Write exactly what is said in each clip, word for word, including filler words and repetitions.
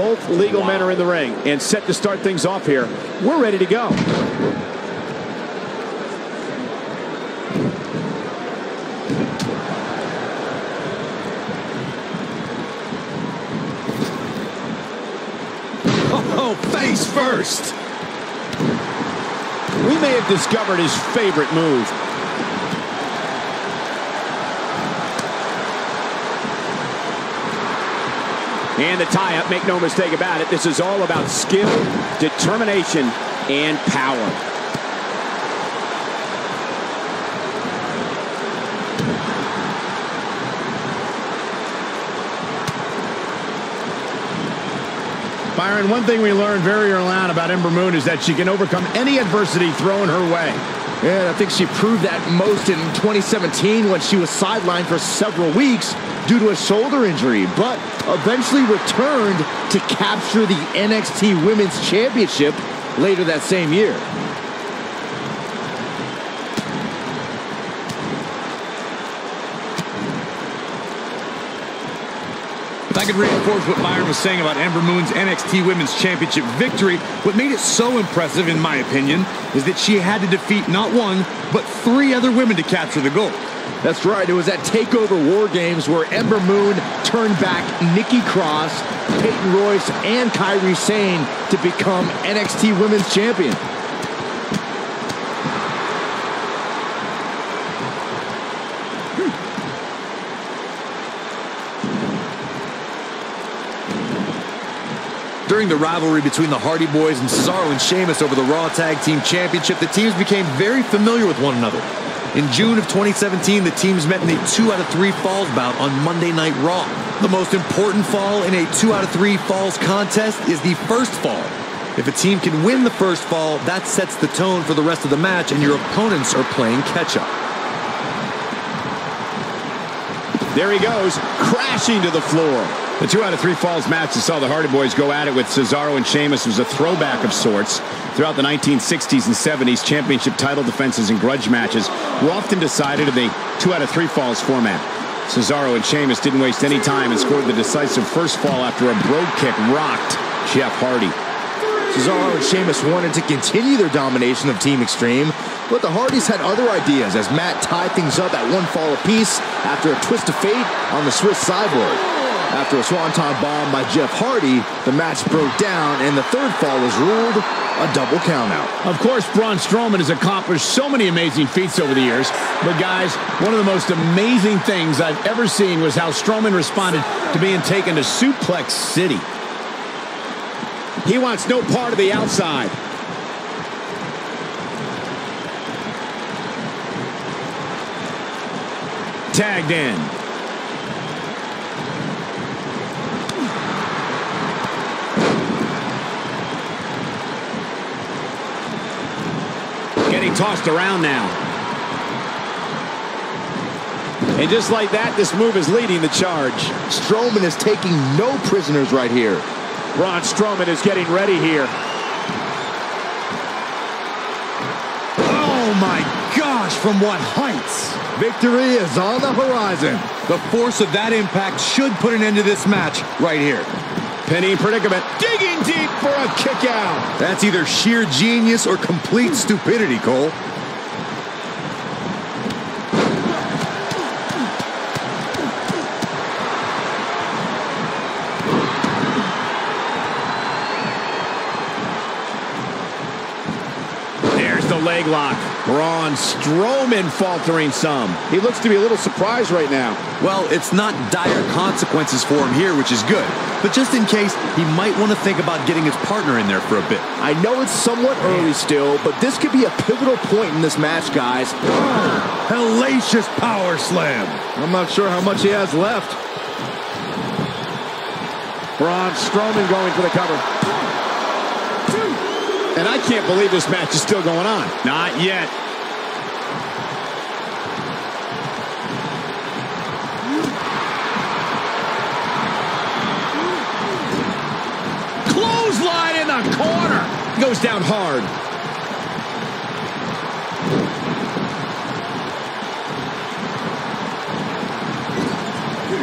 Both legal men are in the ring and set to start things off here. We're ready to go. Oh, face first. We may have discovered his favorite move. And the tie-up, make no mistake about it, this is all about skill, determination, and power. Byron, one thing we learned very early on about Ember Moon is that she can overcome any adversity thrown her way. And I think she proved that most in twenty seventeen when she was sidelined for several weeks due to a shoulder injury, but eventually returned to capture the N X T Women's Championship later that same year. If I could reinforce what Byron was saying about Ember Moon's N X T Women's Championship victory, what made it so impressive, in my opinion, is that she had to defeat not one, but three other women to capture the gold. That's right, it was at TakeOver War Games where Ember Moon turned back Nikki Cross, Peyton Royce, and Kairi Sane to become N X T Women's Champion. During the rivalry between the Hardy Boys and Cesaro and Sheamus over the Raw Tag Team Championship, the teams became very familiar with one another. In June of twenty seventeen, the teams met in a two out of three falls bout on Monday Night Raw. The most important fall in a two out of three falls contest is the first fall. If a team can win the first fall, that sets the tone for the rest of the match, and your opponents are playing catch-up. There he goes, crashing to the floor. The two out of three falls match that saw the Hardy Boys go at it with Cesaro and Sheamus was a throwback of sorts. Throughout the nineteen sixties and seventies, championship title defenses and grudge matches were often decided in the two out of three falls format. Cesaro and Sheamus didn't waste any time and scored the decisive first fall after a brogue kick rocked Jeff Hardy. Cesaro and Sheamus wanted to continue their domination of Team Extreme, but the Hardys had other ideas as Matt tied things up at one fall apiece after a twist of fate on the Swiss sideboard. After a swanton bomb by Jeff Hardy, the match broke down, and the third fall was ruled a double countout. Of course, Braun Strowman has accomplished so many amazing feats over the years, but guys, one of the most amazing things I've ever seen was how Strowman responded to being taken to Suplex City. He wants no part of the outside. Tagged in. Tossed around now. And just like that, this move is leading the charge. Strowman is taking no prisoners right here. Braun Strowman is getting ready here. Oh my gosh, from what heights! Victory is on the horizon. The force of that impact should put an end to this match right here. Penny predicament. Digging deep for a kick out. That's either sheer genius or complete stupidity, Cole. There's the leg lock. Braun Strowman faltering some. He looks to be a little surprised right now. Well, it's not dire consequences for him here, which is good. But just in case, he might want to think about getting his partner in there for a bit. I know it's somewhat early still, but this could be a pivotal point in this match, guys. Oh, hellacious power slam. I'm not sure how much he has left. Braun Strowman going for the cover. And I can't believe this match is still going on. Not yet. Line in the corner. Goes down hard.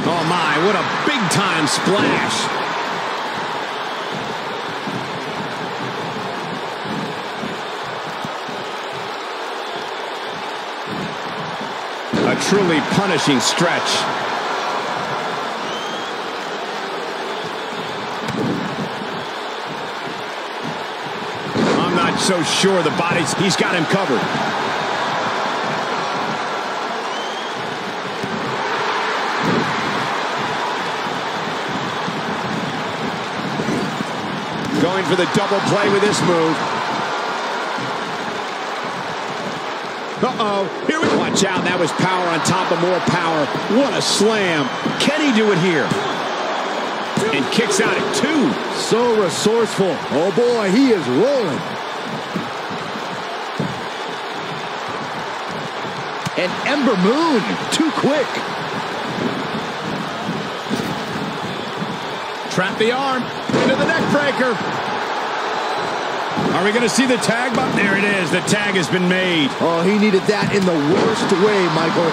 Oh my, what a big time splash. truly punishing stretch. I'm not so sure the body's, he's got him covered. Going for the double play with this move. Uh-oh, here we go. Watch out, that was power on top of more power. What a slam. Can he do it here? And kicks out at two. So resourceful. Oh boy, he is rolling. And Ember Moon, too quick. Trap the arm into the neck breaker. Are we going to see the tag? There it is. The tag has been made. Oh, he needed that in the worst way, Michael.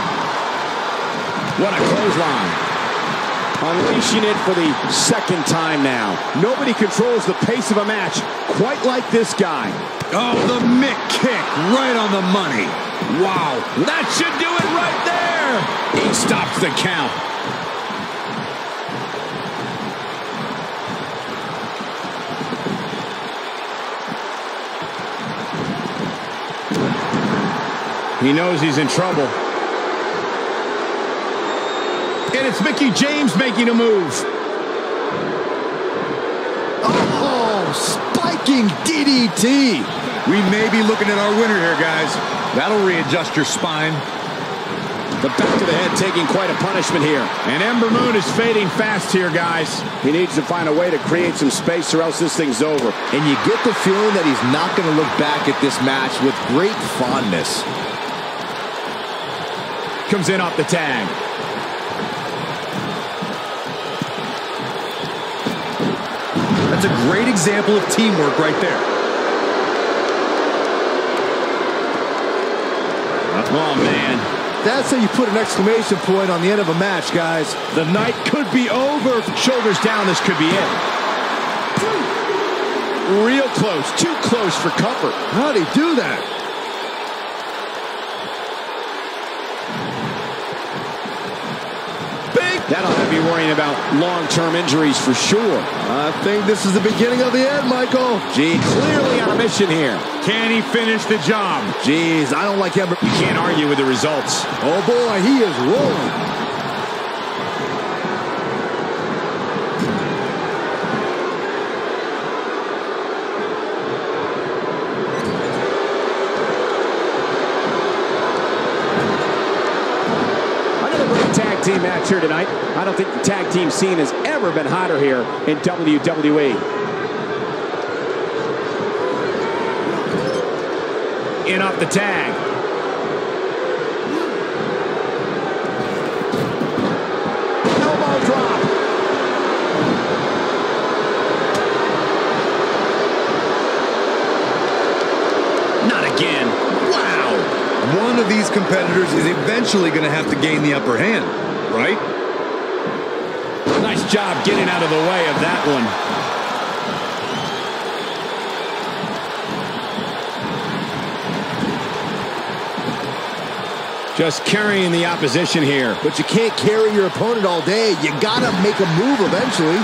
What a clothesline. Unleashing it for the second time now. Nobody controls the pace of a match quite like this guy. Oh, the Mick kick right on the money. Wow. That should do it right there. He stops the count. He knows he's in trouble. And it's Mickie James making a move. Oh, spiking D D T. We may be looking at our winner here, guys. That'll readjust your spine. The back of the head taking quite a punishment here. And Ember Moon is fading fast here, guys. He needs to find a way to create some space or else this thing's over. And you get the feeling that he's not going to look back at this match with great fondness. Comes in off the tag. That's a great example of teamwork right there. Oh, man. That's how you put an exclamation point on the end of a match, guys. The night could be over. Shoulders down, this could be it. Real close. Too close for comfort. How'd he do that? That'll have you worrying about long-term injuries for sure. I think this is the beginning of the end, Michael. Gee, clearly on a mission here. Can he finish the job? Jeez, I don't like Ember. You can't argue with the results. Oh, boy, he is rolling. Team match here tonight. I don't think the tag team scene has ever been hotter here in W W E. In off the tag. Elbow drop. Not again. Wow. One of these competitors is eventually going to have to gain the upper hand. Right? Nice job getting out of the way of that one. Just carrying the opposition here. But you can't carry your opponent all day. You gotta make a move eventually.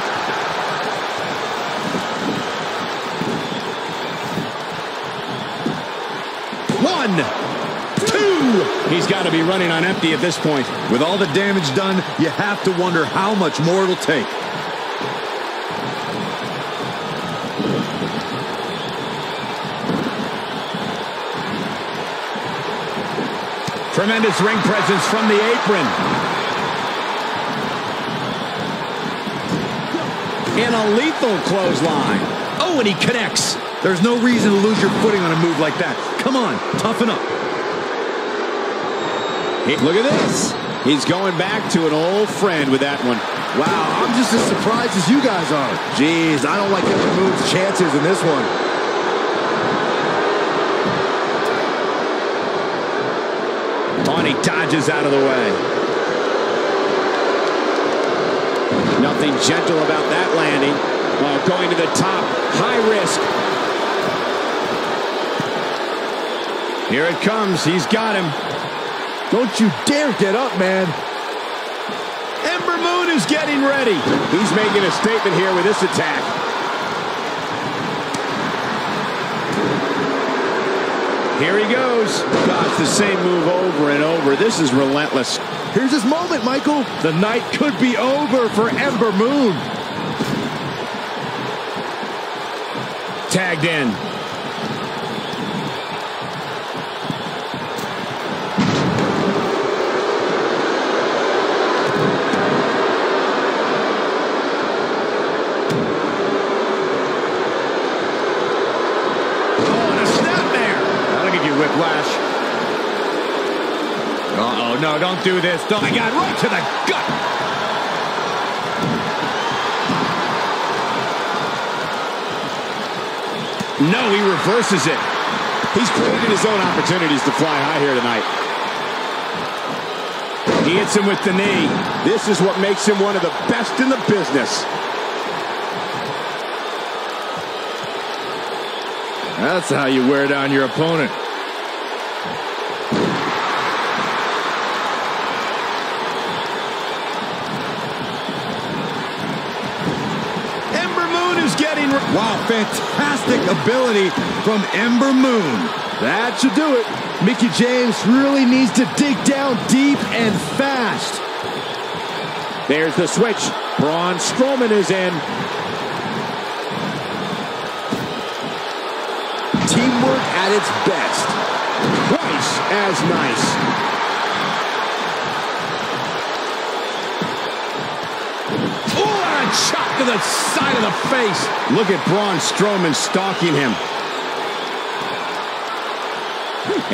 One. He's got to be running on empty at this point. With all the damage done, you have to wonder how much more it'll take. Tremendous ring presence from the apron. And a lethal clothesline. Oh, and he connects. There's no reason to lose your footing on a move like that. Come on, toughen up. Look at this. He's going back to an old friend with that one. Wow, I'm just as surprised as you guys are. Jeez, I don't like Ember Moon's chances in this one. Oh, and he dodges out of the way. Nothing gentle about that landing. While going to the top, high risk. Here it comes. He's got him. Don't you dare get up, man. Ember Moon is getting ready. He's making a statement here with this attack. Here he goes. Gosh, the same move over and over. This is relentless. Here's his moment, Michael. The night could be over for Ember Moon. Tagged in. No, don't do this. Don't. I got right to the gut. No, he reverses it. He's created his own opportunities to fly high here tonight. He hits him with the knee. This is what makes him one of the best in the business. That's how you wear down your opponent. Wow, fantastic ability from Ember Moon. That should do it. Mickie James really needs to dig down deep and fast. There's the switch. Braun Strowman is in. Teamwork at its best. Twice as nice. Shot to the side of the face. Look at Braun Strowman stalking him.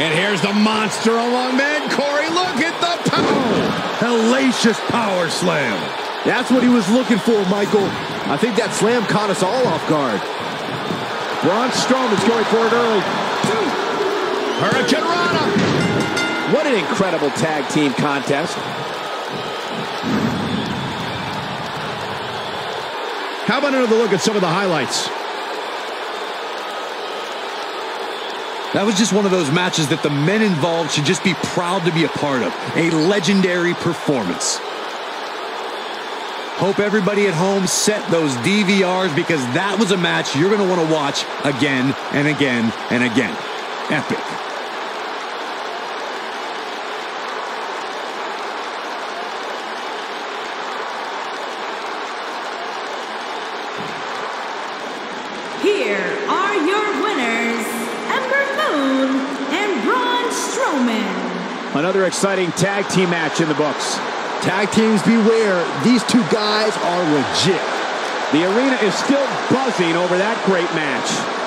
And here's the monster along man, Corey. Look at the power. Hellacious power slam. That's what he was looking for, Michael. I think that slam caught us all off guard. Braun Strowman's going for it early. Hurricane Rana. What an incredible tag team contest. How about another look at some of the highlights? That was just one of those matches that the men involved should just be proud to be a part of. A legendary performance. Hope everybody at home set those D V Rs, because that was a match you're going to want to watch again and again and again. Epic. Another exciting tag team match in the books. Tag teams beware, these two guys are legit. The arena is still buzzing over that great match.